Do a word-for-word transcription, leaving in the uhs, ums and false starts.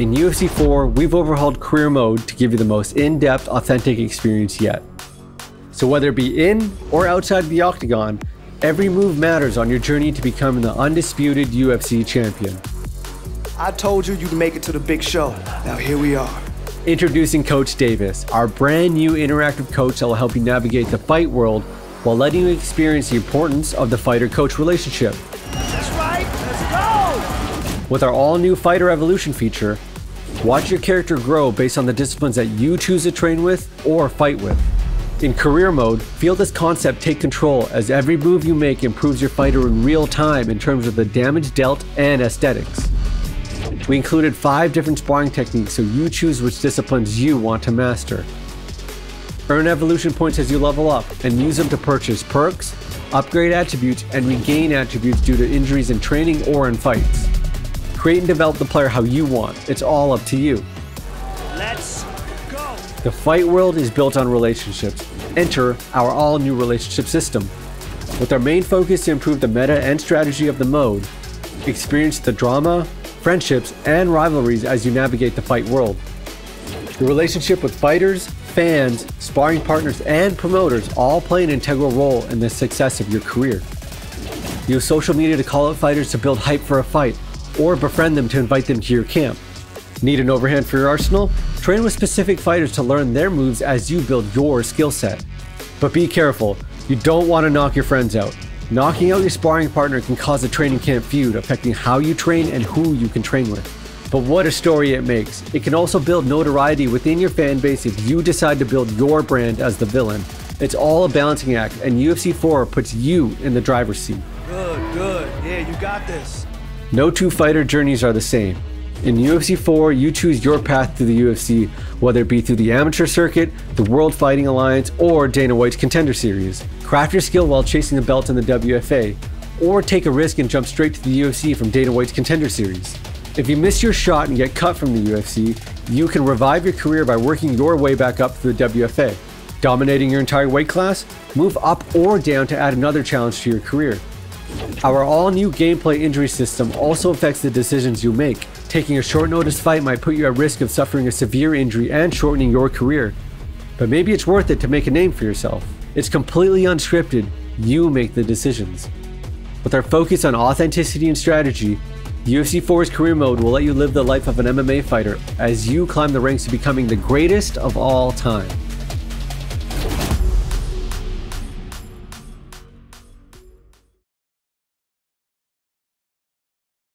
In U F C four, we've overhauled career mode to give you the most in-depth, authentic experience yet. So whether it be in or outside the octagon, every move matters on your journey to becoming the undisputed U F C champion. I told you you'd make it to the big show. Now here we are. Introducing Coach Davis, our brand new interactive coach that will help you navigate the fight world while letting you experience the importance of the fighter-coach relationship. That's right. Let's go! With our all-new Fighter Evolution feature, watch your character grow based on the disciplines that you choose to train with or fight with. In career mode, feel this concept take control as every move you make improves your fighter in real time in terms of the damage dealt and aesthetics. We included five different sparring techniques, so you choose which disciplines you want to master. Earn evolution points as you level up, and use them to purchase perks, upgrade attributes, and regain attributes due to injuries in training or in fights. Create and develop the player how you want. It's all up to you. Let's go! The fight world is built on relationships. Enter our all-new relationship system. With our main focus to improve the meta and strategy of the mode, experience the drama, friendships, and rivalries as you navigate the fight world. Your relationship with fighters, fans, sparring partners, and promoters all play an integral role in the success of your career. Use social media to call out fighters to build hype for a fight, or befriend them to invite them to your camp. Need an overhand for your arsenal? Train with specific fighters to learn their moves as you build your skill set. But be careful, you don't want to knock your friends out. Knocking out your sparring partner can cause a training camp feud, affecting how you train and who you can train with. But what a story it makes. It can also build notoriety within your fan base if you decide to build your brand as the villain. It's all a balancing act, and U F C four puts you in the driver's seat. Good, good. Yeah, you got this. No two fighter journeys are the same. In U F C four, you choose your path through the U F C, whether it be through the amateur circuit, the World Fighting Alliance, or Dana White's Contender Series. Craft your skill while chasing the belt in the W F A, or take a risk and jump straight to the U F C from Dana White's Contender Series. If you miss your shot and get cut from the U F C, you can revive your career by working your way back up through the W F A. Dominating your entire weight class, move up or down to add another challenge to your career. Our all-new gameplay injury system also affects the decisions you make. Taking a short-notice fight might put you at risk of suffering a severe injury and shortening your career. But maybe it's worth it to make a name for yourself. It's completely unscripted. You make the decisions. With our focus on authenticity and strategy, U F C four's career mode will let you live the life of an M M A fighter as you climb the ranks to becoming the greatest of all time.